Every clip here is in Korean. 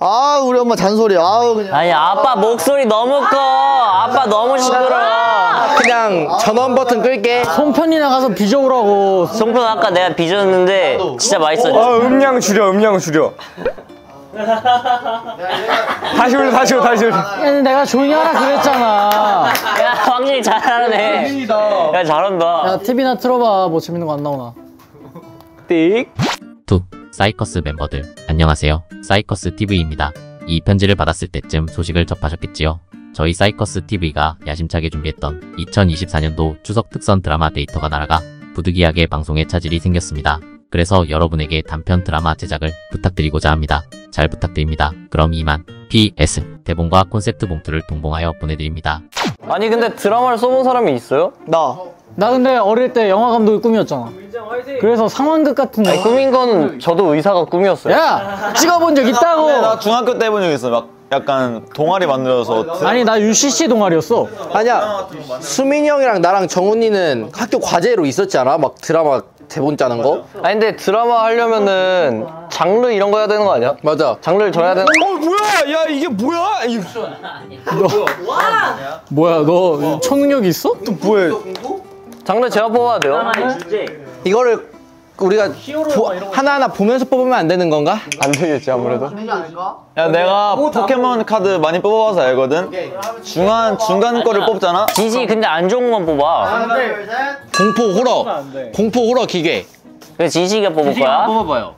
아, 우리 엄마 잔소리. 아우 그냥. 아니, 아빠 목소리 너무 커. 아빠 너무 시끄러워. 그냥 전원 버튼 끌게. 송편이 나가서 빚어오라고. 송편 아까 내가 빚었는데 진짜 맛있었지. 아, 음량 줄여, 음량 줄여. 다시 올려, 다시 올려, 다시 올려. 내가 조용히 하라 그랬잖아. 야, 확실히 잘하네. 야, 잘한다. 야, TV나 틀어봐. 뭐 재밌는 거 안 나오나. 띡. 싸이커스 멤버들 안녕하세요. 싸이커스 TV입니다. 이 편지를 받았을 때쯤 소식을 접하셨겠지요. 저희 싸이커스 TV가 야심차게 준비했던 2024년도 추석 특선 드라마 데이터가 날아가 부득이하게 방송에 차질이 생겼습니다. 그래서 여러분에게 단편 드라마 제작을 부탁드리고자 합니다. 잘 부탁드립니다. 그럼 이만. PS 대본과 콘셉트 봉투를 동봉하여 보내드립니다. 아니 근데 드라마를 써본 사람이 있어요? 나 근데 어릴 때 영화 감독이 꿈이었잖아. 그래서 상황극 같은 거. 꿈인 건 저도 의사가 꿈이었어요. 야! 찍어본 적 있다고! 나 중학교 때 해본 적 있어. 막 약간 동아리 만들어서. 아니 나 UCC 동아리였어. 아니야. 수민이 형이랑 나랑 정훈이는 학교 과제로 있었지 않아? 막 드라마 대본 짜는 거? 아니 근데 드라마 하려면은 장르 이런 거 해야 되는 거 아니야? 맞아. 장르를 정해야 되는 거. 어 뭐야! 야 이게 뭐야! 뭐야 너 초능력이 있어? 또 뭐야? 장르 제가 뽑아야 돼요. 이거를 우리가 하나하나 보면서 뽑으면 안 되는 건가? 안 되겠지 아무래도. 야 내가 포켓몬 카드 많이 뽑아봐서 알거든. 중간 거를 뽑잖아. 지지 근데 안 좋은 것만 뽑아. 공포 호러 기계. 그래 지지가 뽑을 거야? 뽑아봐요.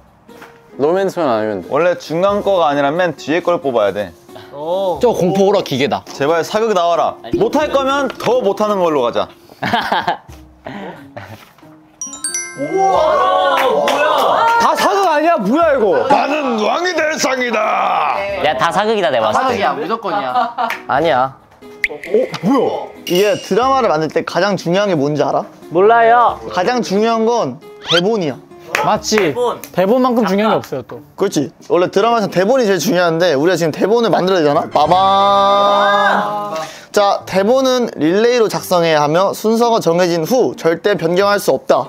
로맨스만 아니면 돼. 원래 중간 거가 아니라 맨 뒤에 걸 뽑아야 돼. 저 공포 호러 기계다. 제발 사극 나와라. 못할 거면 더 못하는 걸로 가자. 우와 뭐야? 다 사극 아니야? 뭐야 이거? 나는 왕이 될 상이다. 야 다 사극이다 내 봤을 때. 사극이야 무조건이야. 아니야. 어 뭐야? 이게 드라마를 만들 때 가장 중요한 게 뭔지 알아? 몰라요. 가장 중요한 건 대본이야. 맞지. 대본만큼 중요한 게 없어요 또. 그렇지. 원래 드라마에서 대본이 제일 중요한데 우리가 지금 대본을 만들어야 되잖아. 빠밤. 자 대본은 릴레이로 작성해야 하며 순서가 정해진 후 절대 변경할 수 없다.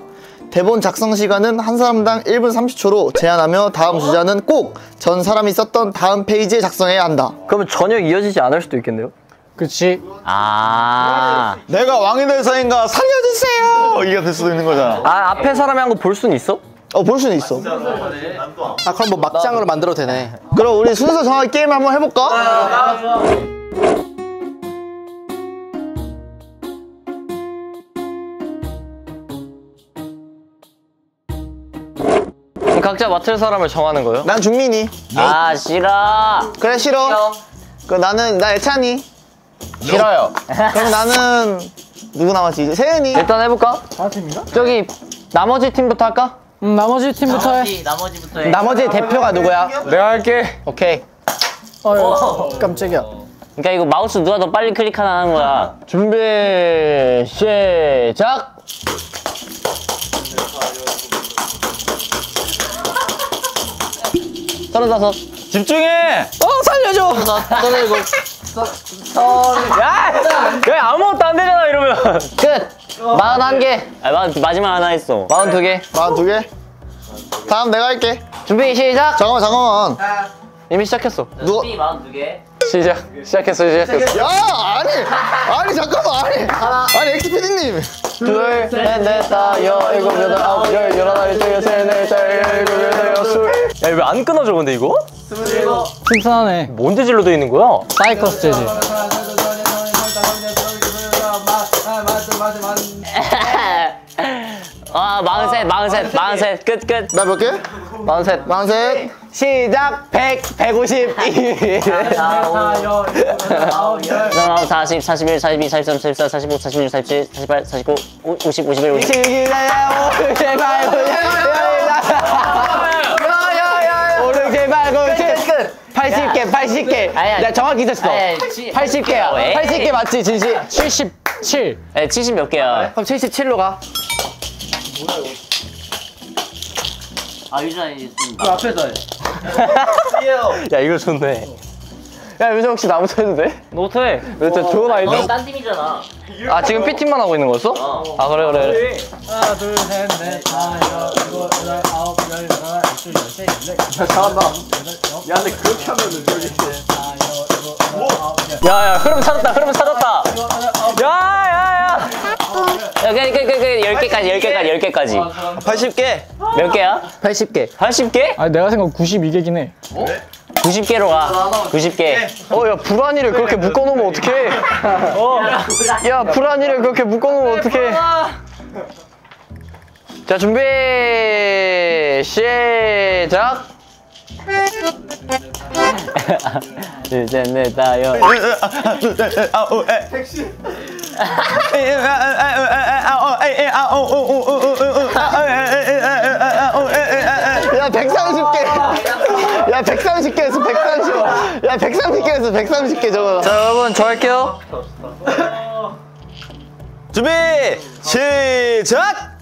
대본 작성 시간은 한 사람당 1분 30초로 제한하며 다음 주자는 꼭 전 사람이 썼던 다음 페이지에 작성해야 한다. 그러면 전혀 이어지지 않을 수도 있겠네요? 그치. 아 내가 왕이 될 사인가 살려주세요! 이게 될 수도 있는 거잖아. 아 앞에 사람이 한 거 볼 수는 있어? 어 볼 수는 있어. 아 그럼 뭐 막장으로 만들어도 되네. 그럼 우리 순서 정하기 게임 한번 해볼까? 각자 맡을 사람을 정하는 거예요? 난 준민이. 아 싫어. 그래 싫어. 그럼 나는 나 예찬이. 싫어요. 그럼 나는 누구 남았지 이제? 세은이. 일단 해볼까? 다 팀인가? 저기 나머지 팀부터 할까? 나머지 팀부터 해. 나머지부터 해. 나머지 대표가 누구야? 내가 할게. 오케이. 어휴 깜짝이야. 그러니까 이거 마우스 누가 더 빨리 클릭하나 하는 거야. 준비 시작. 서른다섯. 집중해! 어 살려줘! 서른일곱. 야 아무것도 안 되잖아 이러면. 끝! 41개. 아 마지막 하나 했어. 42개. 42개? 다음 내가 할게. 준비 시작! 잠깐만. 이미 시작했어. 누가? 준비 42개. 시작했어. 야 아니 잠깐만 아니 엑스피디님. 둘, 셋, 넷, 다, 여, 일곱, 여덟, 아홉, 열, 열하나, 일곱, 여덟, 셋, 넷, 다, 열, 일곱, 여덟, 여섯. 야 왜 안 끊어져 근데 이거? 27. 신선하네. 뭔 재질로 돼 있는 거야? 싸이커스 재질. 아 43 끝. 나 몇 개? 43 시작. 100 152 40 41 42 43 44 45 46 47 48 49 50 51 52 80개 80개. 나 정확히 있었어. 80개야. 80개 맞지 진실? 77. 70 몇 개야? 그럼 77로 가. 뭐야 이거? 아 유전이 있습니다. 그 앞에다 해. 야 이거 좋네. 야 요즘 혹시 나 못해도 돼? 못해. 진짜 좋은 아이디어. 딴 팀이잖아. 아 지금 B팀만 하고 있는 거였어? 아 그래 그래. 하나 둘 셋 넷 다섯 여섯 일곱 여덟 아홉 열 열하나 열둘 열셋 열넷. 잘한다. 야 근데 그렇게 하면은 저기 야야 흐름 찾았다 흐름 찾았다. 야야야. 야 그래 10개까지 80개. 몇 개야? 80개. 80개? 아니 내가 생각 92개긴 해. 어? 90개로 가. 90개. 어, 야, 불안이를 그렇게 묶어놓으면 어떡해. 어. 야, 불안이를 그렇게 묶어놓으면 어떡해. 자, 준비. 시작. 둘째, 넷, 다여. 택시. 야, 130개. 야, 130개에서 130. 야, 130개에서 130개 저거. 자, 여러분, 저 할게요. 준비! 시작!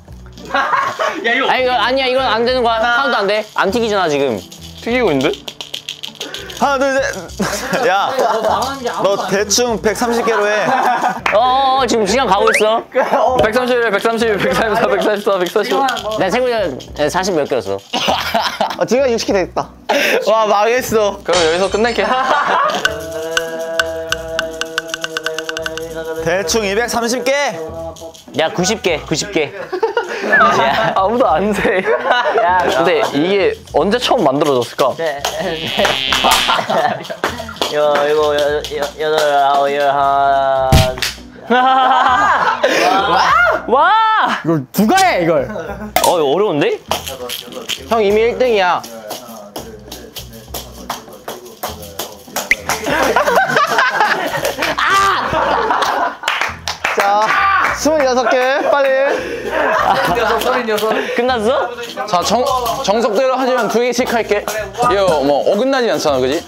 야, 이거. 아, 이거 아니야. 이건 안 되는 거야. 카운트 안 돼. 안 튀기잖아, 지금. 튀기고 있는데? 하나, 둘, 셋. 야, 너 대충 130개로 해. 어어, 지금 시간 가고 있어. 131, 131, 134, 134, 135. 내 생각에 40 몇 개였어. 아, 지금 60개 됐다. 와, 망했어. 그럼 여기서 끝낼게. 대충 230개. 야, 90개, 90개. 야, 아무도 안 돼. 야, 근데 이게 언제 처음 만들어졌을까? 이거 여덟 아홉 열 하나. 와! 이걸 누가 해 이걸? 어, 어려운데? 형 이미 1등이야. 자. 26개 빨리. 36. 끝났어? 자, 정석대로 하지만 2개씩 할게. 이거 뭐 어긋나지 않잖아, 그지?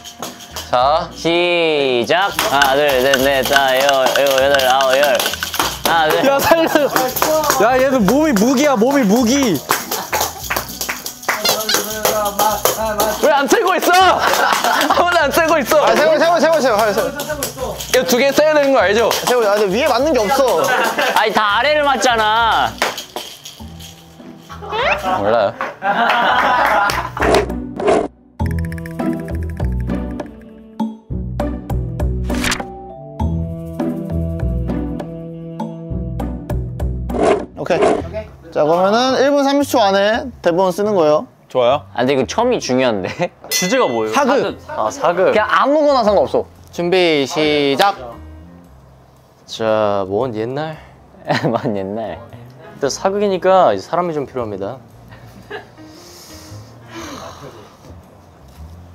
자, 시작. 하나, 둘, 셋, 넷, 다섯, 여덟, 아홉, 열. 하나, 둘. 야, 살려. 야, 얘들 몸이 무기야, 몸이 무기. 왜 안 틀고 있어? 아무도 안 틀고 있어. 아, 세워. 이거 2개 써야 되는 거 알죠? 세우, 아, 근데 위에 맞는 게 없어. 아니, 다 아래를 맞잖아. 몰라요. 오케이. 자, 그러면은 1분 30초 안에 대본 쓰는 거예요. 좋아요. 아, 근데 이거 처음이 중요한데. 주제가 뭐예요? 사극. 아, 사극. 그냥 아무거나 상관없어. 준비 시작. 자, 먼 옛날. 먼 옛날. 일단 사극이니까 이제 사람이 좀 필요합니다.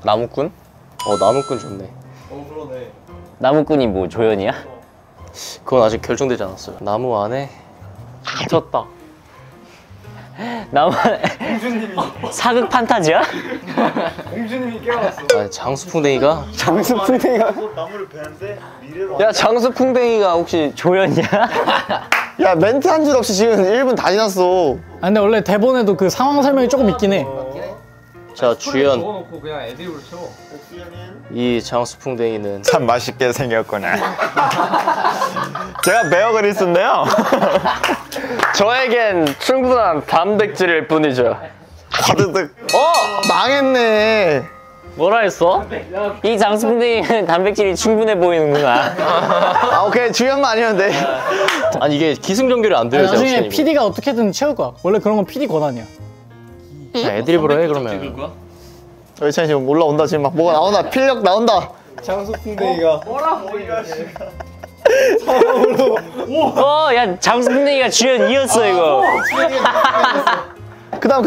나무꾼? 어, 나무꾼 좋네. 어, 그러네. 나무꾼이 뭐 조연이야? 그건 아직 결정되지 않았어요. 나무 안에 갇혔다. 나무 안에 사극 판타지야? 공주님이 깨어났어. 아, 장수풍뎅이가? 장수풍뎅이가? 나무를 베는데 미래로. 야, 장수풍뎅이가 혹시 조연이야? 야, 멘트 한 줄 없이 지금 1분 다 지났어. 아, 근데 원래 대본에도 그 상황 설명이 조금 있긴 해. 자, 주연. 적어놓고 그냥 애드립으로 채워. 이 장수풍뎅이는 참 맛있게 생겼구나. 제가 베어 그리스인데요. 저에겐 충분한 단백질일 뿐이죠. 과드득. 어! 망했네. 뭐라 했어? 이 장수풍뎅이는 단백질이 충분해 보이는구나. 아, 오케이. 중요한 거 아니었는데. 아니, 이게 기승전결이 안 돼요. 나중에 PD가 어떻게든 채울 거야. 원래 그런 건 PD 권한이야. 야, 애드립으로 해, 그러면. 예찬이 지금 올라온다. 지금 막 뭐가 나온다. 필력 나온다. 장수풍뎅이가. 뭐라? 어, 야, 장수풍뎅이가 주연이었어, 이거. 그다음.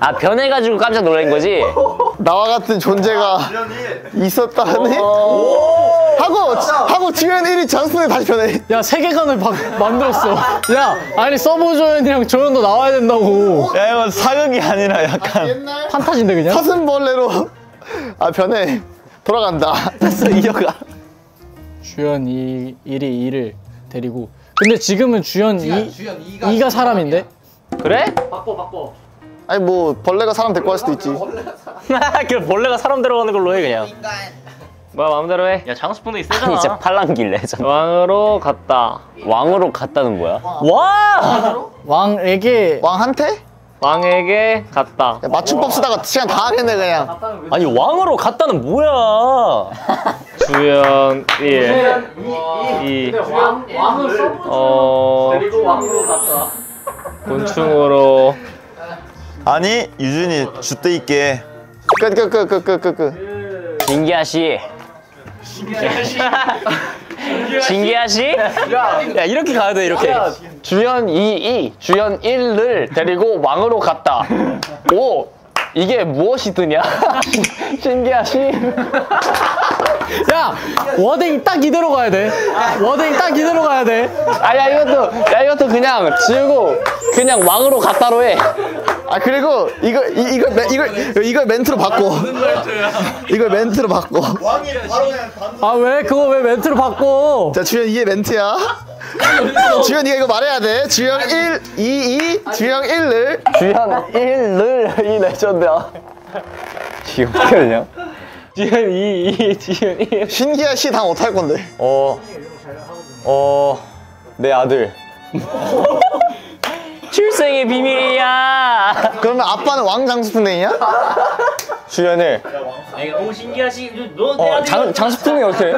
아, 변해가지고 깜짝 놀란 거지? 나와 같은 존재가 있었다네? 하고 주연 1위 장수풍뎅이 다시 변해. 야, 세계관을 만들었어. 야, 아니, 서브 조연이랑 조연도 나와야 된다고. 야, 이건 사극이 아니라 약간 옛날 판타지인데 그냥? 사슴벌레로. 아, 변해. 돌아간다. 됐어, 이어가. 주연 1이 2를 데리고. 근데 지금은 주연 2가 사람인데? 그래? 바꿔. 아니 뭐 벌레가 사람 데리고 갈 수도 있지. 그럼 벌레가 사람 데려가는 걸로 해 그냥. 뭐야 마음대로 해. 야 장수풍뎅이 세잖아. 아니, 진짜 팔랑길 레전드. 왕으로 갔다. 왕으로 갔다는 뭐야? 왕! 왕에게. 왕한테? 왕에게 갔다. 야, 맞춤법 쓰다가 시간 다 하겠네 그냥. 아니 왕으로 갔다는 뭐야? 주연 1 2 왕을 써보자. 그리고 왕으로 갔다. 곤충으로. 아니 유준이 주대 있게. 끄끄끄끄끄끄. 징계하시. 징계하시. 징계하시? 야 이렇게 가야 돼 이렇게. 주연 2, 주연 1을 데리고 왕으로 갔다. 5. 이게 무엇이드냐? 신기하시? 야! 워딩 딱 이대로 가야 돼. 워딩 딱 이대로 가야 돼. 아야 이것도 그냥 지우고 그냥 왕으로 갔다로 해. 아 그리고 이걸 멘트로 바꿔. 이걸 멘트로 바꿔. 아 왜 그거 왜 멘트로 바꿔? 자 주연 이게 멘트야. 주연 이거 말해야 돼. 주연 1, 2, 2, 주연 1을. 주연 1을 이 레전드야. 지금 어떻게 하냐? 주연 2, 2, 주연 1. 신기한 시 당 어떡할 건데? 내 아들. 출생의 비밀이야. 그러면 아빠는 왕장수풍뎅이야? 주연을. 오 신기하시. 너 내 아들. 장수풍뎅이 어떻게 해?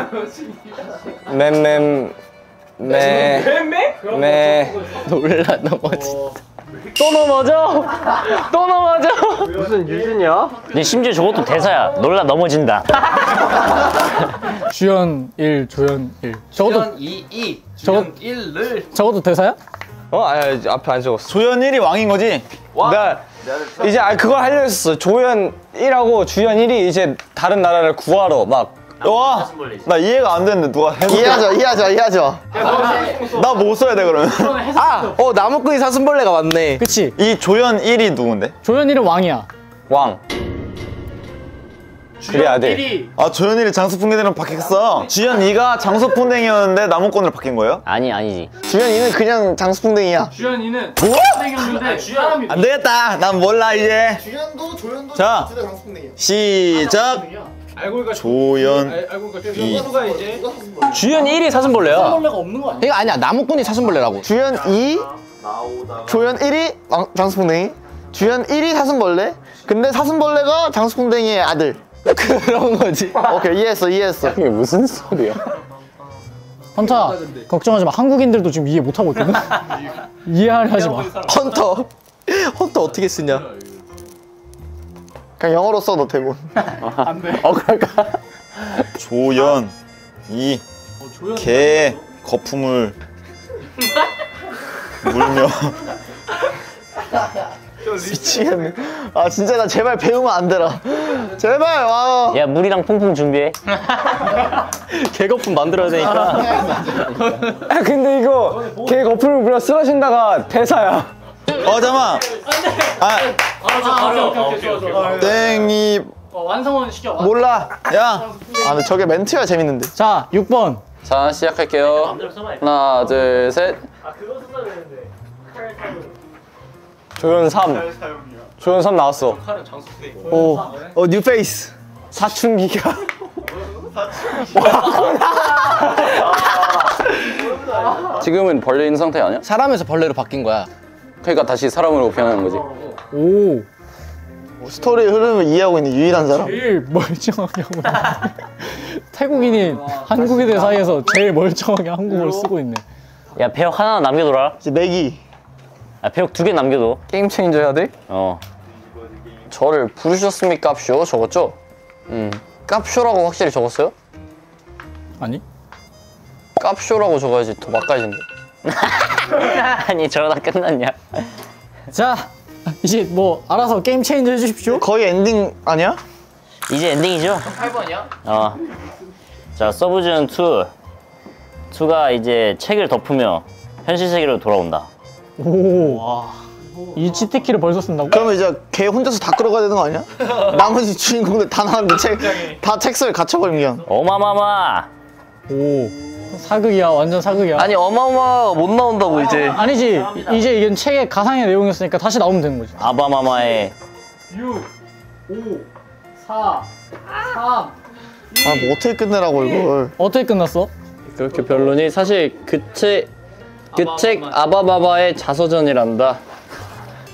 맴맴. 네. 놀라 넘어진다. 또 넘어져? 또 넘어져? 무슨 유진이야? 근데 심지어 저것도 대사야. 놀라 넘어진다. 주연 1, 조연 1. 저것도 2, 2. 주연 1를. 저것도 대사야? 아니 앞에 안 적었어. 조연 1이 왕인 거지? 나 이제 그걸 하려고 했었어. 조연 1하고 주연 1이 이제 다른 나라를 구하러 막. 와! 나 이해가 안 되는데 누가 해볼게. 이해하죠. 나 뭐 써야 돼 그러면? 나무꾼이 사슴벌레가 맞네. 그치. 이 조연 1이 누군데? 조연 1은 왕이야. 왕. 그래 아들. 아 조연 1이 장수풍뎅이랑 바뀌었어. 주연 2가 장수풍뎅이였는데 나무꾼으로 바뀐 거예요? 아니지. 주연 2는 그냥 장수풍뎅이야. 주연 2는 장수풍뎅이였는데 주연. 안 되겠다. 난 몰라 이제. 주연도 조연도 자 시작. 조연 2. 주연 1이 사슴벌레야. 사슴벌레가 없는 거 아니야? 이거 아니야. 나무꾼이 사슴벌레라고. 주연 2, 조연 1이 장수풍뎅이. 주연 1이 사슴벌레. 근데 사슴벌레가 장수풍뎅이의 아들. 그런 거지. 오케이 이해했어. 이게 무슨 소리야? 헌터 걱정하지 마. 한국인들도 지금 이해 못 하고 있거든. 이해하지 마. 헌터 어떻게 쓰냐? 그냥 영어로 써도 되고. 안 돼. 그럴까? 조연 2. 개의 거품을 물며. 미치겠네. 아 진짜 나 제발 배우면 안 되라. 제발. 와. 야 물이랑 퐁퐁 준비해. 개거품 만들어야 되니까. 아 근데 이거 개 거품을 물려 쓰러진다가 대사야. 잠깐만. 땡이 완성은 시켜. 몰라. 야. 근데 저게 멘트야 재밌는데. 자, 6번. 자, 시작할게요. 하나, 둘, 셋. 그거 써야 되는데. 조연 3. 조연 3 나왔어. 뉴 페이스. 사춘기가. 사춘기가. 지금은 벌레인 상태 아니야? 사람에서 벌레로 바뀐 거야. 그러니까 다시 사람으로 변하는 거지. 오. 스토리의 흐름을 이해하고 있는 유일한 사람? 제일 멀쩡하게 하고 있네. 태국인이 한국인들 사이에서 제일 멀쩡하게 한국어를 쓰고 있네. 야 배역 하나 남겨둬라. 이제 매기. 야 배역 2개 남겨둬. 게임 체인저 해야 돼? 저를 부르셨습니까 깝쇼 적었죠? 깝쇼라고 확실히 적었어요? 아니. 깝쇼라고 적어야지 더 맛깔진데. 아니 저러다 끝났냐. 자 이제 뭐 알아서 게임 체인지 해주십시오. 거의 엔딩 아니야? 이제 엔딩이죠. 8번이야? 자 서브지원 2가 이제 책을 덮으며 현실 세계로 돌아온다. 이 치트키를 벌써 쓴다고? 그러면 이제 걔 혼자서 다 끌어가야 되는 거 아니야? 나머지 주인공들 다 나왔는데 다 책을 갇혀버린 그냥. 어마마마. 사극이야, 완전 사극이야. 아니 어마어마 못 나온다고. 아, 이제 아니지, 이제 이건 책의 가상의 내용이었으니까 다시 나오면 되는 거지. 아바마마의 6 5 4 3. 아 뭐 어떻게 끝내라고 이걸. 어떻게 끝났어? 그렇게 변론이 사실 그 책 아바마마의 자서전이란다.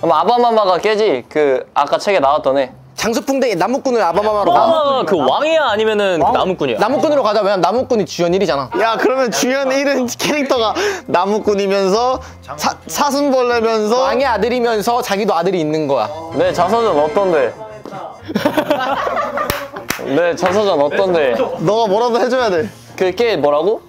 그럼 아바마마가 깨지. 그 아까 책에 나왔던 애 장수풍뎅이 나무꾼을 아바마마로 가. 그 왕이야 아니면은 왕? 나무꾼이야. 나무꾼으로 가자. 왜냐면 나무꾼이 주연 1이잖아. 야 그러면 주연 1은 캐릭터가 나무꾼이면서 사슴벌레면서 왕의 아들이면서 자기도 아들이 있는 거야. 내 자서전 어떤데? 내 자서전 어떤데? 너가 뭐라도 해줘야 돼. 그게 뭐라고?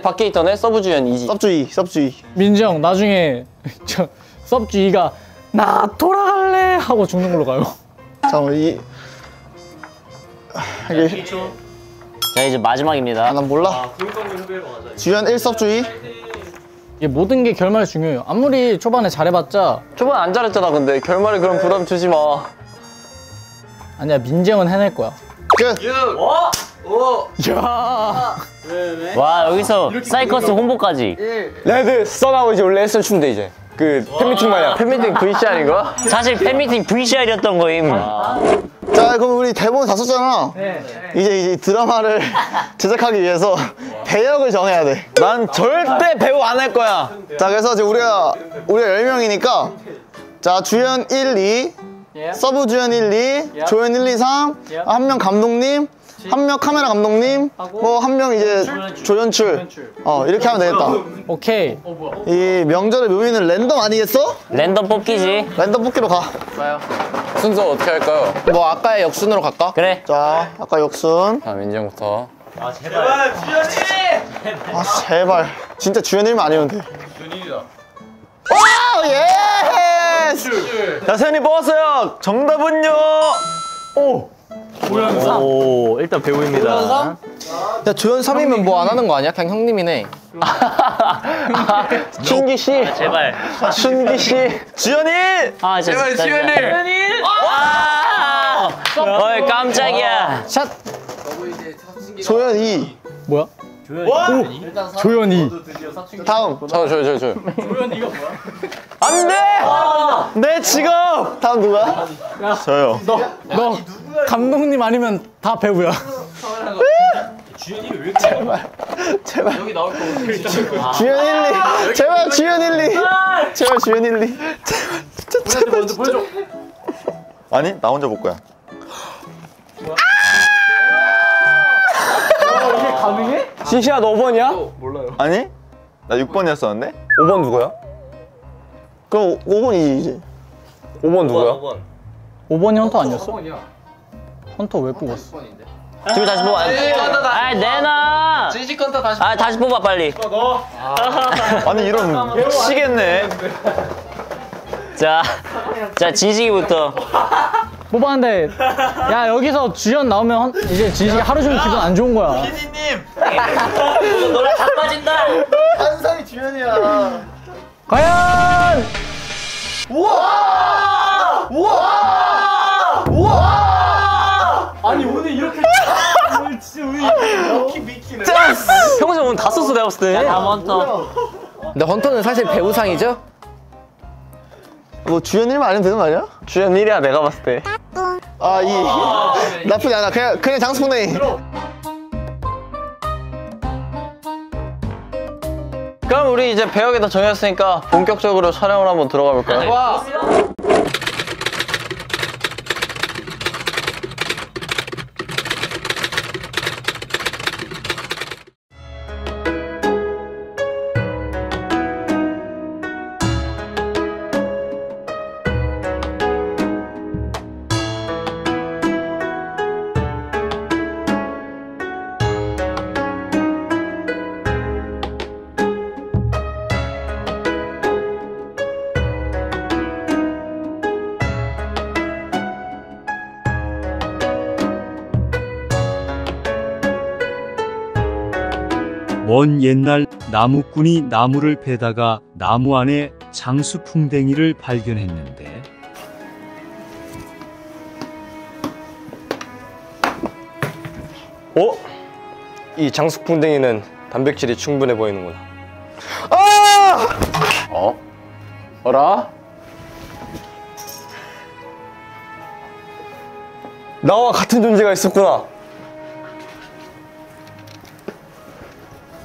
밖에 있던 애 서브 주연 2지. 섭주 2. 민정 나중에 저 섭주 2가 나 돌아갈래 하고 죽는 걸로 가요. 잠깐만 이게 자 이제 마지막입니다. 아, 난 몰라. 주연 1 섭주 2. 이게 모든 게 결말이 중요해요. 아무리 초반에 잘해봤자. 초반 안 잘했잖아. 근데 결말에 그런 부담 주지 마. 아니야 민재형은 해낼 거야. 끝. 야. 와 여기서 싸이커스 홍보까지. 레드 써나고 이제 원래 SEEUN 추면 돼 이제. 그 팬미팅 말이야. 팬미팅 VCR인가? 사실 팬미팅 VCR이었던 거임. 아. 자 그럼 우리 대본 다 썼잖아. 네. 이제 드라마를 제작하기 위해서 배역을 정해야 돼. 난 절대 배우 안 할 거야. 자 그래서 이제 우리가 10명이니까 자 주연 1, 2 서브 주연 1, 2 조연 1, 2, 3 한 명 감독님 한 명 카메라 감독님, 뭐 한 명 이제 조연출. 이렇게 하면 되겠다. 오케이. 이 명절의 묘미는 랜덤 아니겠어? 랜덤 뽑기지. 랜덤 뽑기로 가. 가요. 순서 어떻게 할까요? 뭐 아까의 역순으로 갈까? 그래. 자, 아까 역순. 자, 민정부터. 아 제발. 주연이. 아 제발. 진짜 주연이면 아니면 돼. 주연이다. 와 예. 자 세연이 뽑았어요. 정답은요. 오. 조연 3. 오, 일단 배우입니다. 조연 3? 야, 조연 3이면 뭐 안 하는 거 아니야? 그냥 형님이네. 순기 씨. 아, 제발. 순기 씨. 주연이! 아, 제발 주연이! 주연이! 와! 어이, 깜짝이야. 샷. 조연 2. 뭐야? 조연 2. 다음. 저. 조연 2가 뭐야? 안 돼! 내 직업! 다음 누가? 저요. 너. 감독님 아니면 다 배우야. 주연이 왜 이렇게 제발 여기 나올 거고. 주연 1, 2 제발 주연 1, 2 제발 주연 1, 2 제발 먼저 보여줘. 아니 나 혼자 볼 거야. 이게 가능해? 시시야 너 5번이야? 몰라요. 아니 나 6번이었었는데? 5번 누구야? 그럼 5번이지 이제. 5번 누구야? 5번이 헌터 아니었어? 헌터 왜 뽑았어? 지금 다시 뽑아. 아 내놔. 진식 헌터 다시. 아 다시 뽑아 빨리. 너. 아니 이런 미치겠네. 자 진식이부터. 뽑았는데 야 여기서 주연 나오면 이제 진식이 하루 종일 기분 안 좋은 거야. 피디님. 너랑 다 빠진다. 한상이 주연이야. 과연. 우와. 우와. 아니 오늘 이렇게 오늘 진짜 우리 럭키 미키네. 평소에 오늘 다 썼어 내가 봤을 때. 야, 나 헌터. 근데 헌터는 사실 배우상이죠? 뭐 주연 1만 아니면 되는 거 아니야? 주연 1이야 내가 봤을 때. 아 이 나쁘지 않아. 그냥 장수풍뎅이. 그럼 우리 이제 배역에 다 정했으니까 본격적으로 촬영을 한번 들어가 볼까요? 와. 먼 옛날 나무꾼이 나무를 베다가 나무 안에 장수풍뎅이를 발견했는데 이 장수풍뎅이는 단백질이 충분해 보이는구나. 아! 어? 어라? 나와 같은 존재가 있었구나.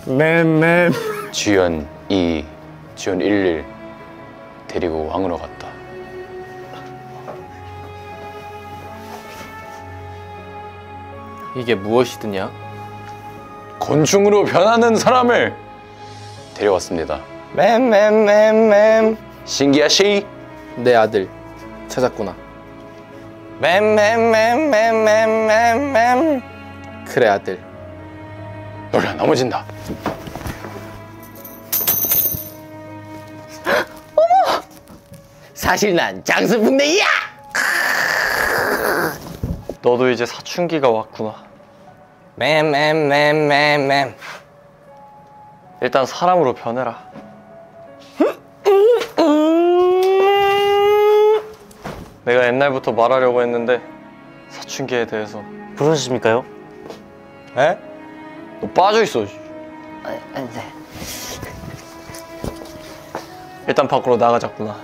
맴맴. 주연 2, 주연 11 데리고 왕으로 갔다. 이게 무엇이드냐? 곤충으로 변하는 사람을 데려왔습니다. 맴맴맴맴. 신기하시? 내 아들 찾았구나. 맴맴맴맴맴맴. 그래 아들, 너가 넘어진다. 어머! 사실 난 장수풍뎅이야! 너도 이제 사춘기가 왔구나. 맴맴맴맴맴. 일단 사람으로 변해라. 내가 옛날부터 말하려고 했는데 사춘기에 대해서. 부르셨습니까요? 에? 너 빠져있어. 안 돼. 일단 밖으로 나가자꾸나.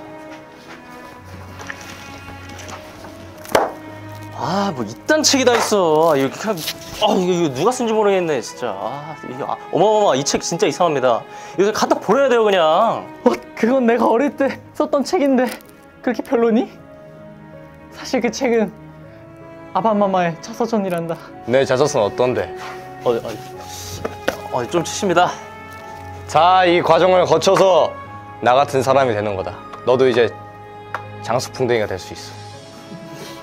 아, 뭐 이딴 책이 다 있어. 이거, 이거 누가 쓴지 모르겠네 진짜. 아, 이거, 어마어마. 이 책 진짜 이상합니다. 이거 갖다 버려야 돼요 그냥. 그건 내가 어릴 때 썼던 책인데 그렇게 별로니? 사실 그 책은 아바마마의 자서전이란다. 내 자서전 어떤데? 좀 치십니다. 자, 이 과정을 거쳐서 나 같은 사람이 되는 거다. 너도 이제 장수풍뎅이가 될 수 있어.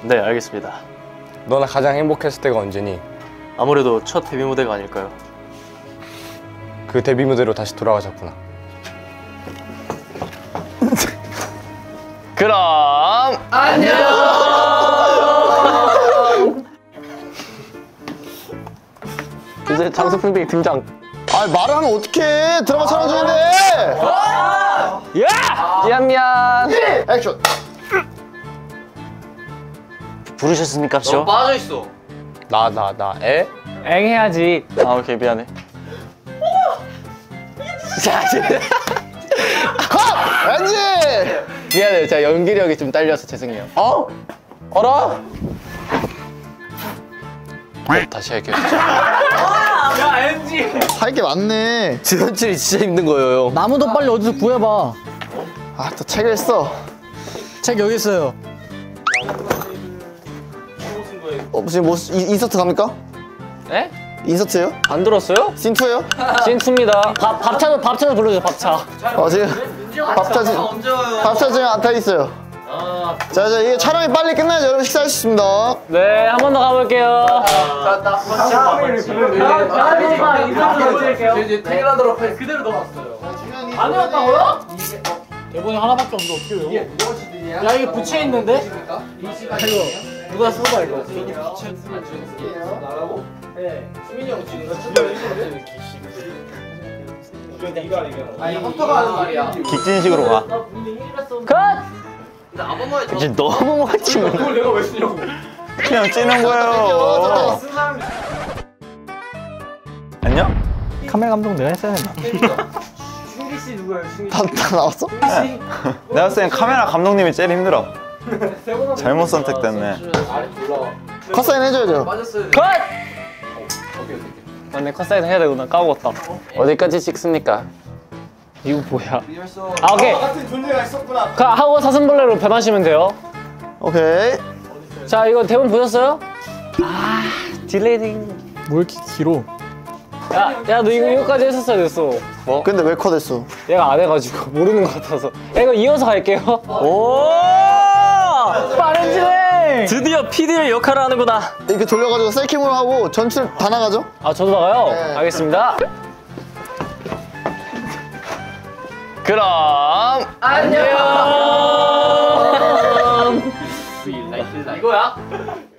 네, 알겠습니다. 너나 가장 행복했을 때가 언제니? 아무래도 첫 데뷔 무대가 아닐까요? 그 데뷔 무대로 다시 돌아가셨구나. 그럼 안녕! 이제 장수풍뎅이 등장. 아, 말을 하면 어떡해! 드라마 촬영 중인데! 야! 미안. 액션! 부르셨습니까? 너 빠져있어. 나 에? 엥 해야지. 아, 오케이, 미안해. 자, 컷! 엔지! 미안해요, 제가 연기력이 좀 딸려서 죄송해요. 어? 어라? 다시 할게요. 야, 엔지! 할 게 많네. 지연출이 진짜 힘든 거예요, 형. 나무도 빨리 어디서 구해봐. 아, 또 책을 써. 책 여기 있어요. 지금 뭐 인서트 갑니까? 네? 인서트예요? 안 들었어요? 신2예요? 신2입니다. 밥차도 불러주세요, 밥차. 지금 밥차 지금 안 타 있어요. 자, 이게 촬영이 빨리 끝나야지 여러분 식사할 수 있습니다. 네, 한 번 더 가볼게요. 다음에 인사드려 드릴게요. 이제 퇴근하도록 해요. 그대로 넘어왔어요. 안 해왔다고요? 대본이 하나밖에 없는데 어떻게 해요? 야, 이게 부채 있는데? 이거 누가 써봐 이거. 수민이 붙여 쓰면 주는 나라고? 네. 수민이 형 주는 거 주변에 있는데? 이거 네가 알잖아. 아니, 헌터가 하는 말이야. 객진식으로 가. 컷! 이제 너무 멋지네. 그걸 내가 왜 쓰냐고. 그냥 찌는 거예요. 안녕? 카메라 감독 내가 했어야 했나? 슝기 씨 누구야? 다 나왔어? 내가 봤을 땐 카메라 감독님이 제일 힘들어. 잘못 선택됐네. 컷 사인 해줘야죠. 컷! 맞네, 컷 사인 해야 되구나. 까먹었다. 어디까지 찍습니까? 이거 뭐야? 아, 오케이. 같은 존재가 있었구나. 하고 사슴벌레로 변하시면 돼요. 오케이. 자, 이거 대본 보셨어요? 아, 딜레이딩. 뭘 이렇게 길어? 야, 너 이거까지 했었어야 됐어. 뭐? 근데 왜 컷했어? 얘가 안 해가지고 모르는 것 같아서. 야, 이거 이어서 갈게요. 오! 빠른 진행! 드디어 PD의 역할을 하는구나. 이렇게 돌려가지고 셀캠으로 하고 전출 다 나가죠? 아, 저도 나가요? 네. 알겠습니다. 그럼 안녕! 이거야?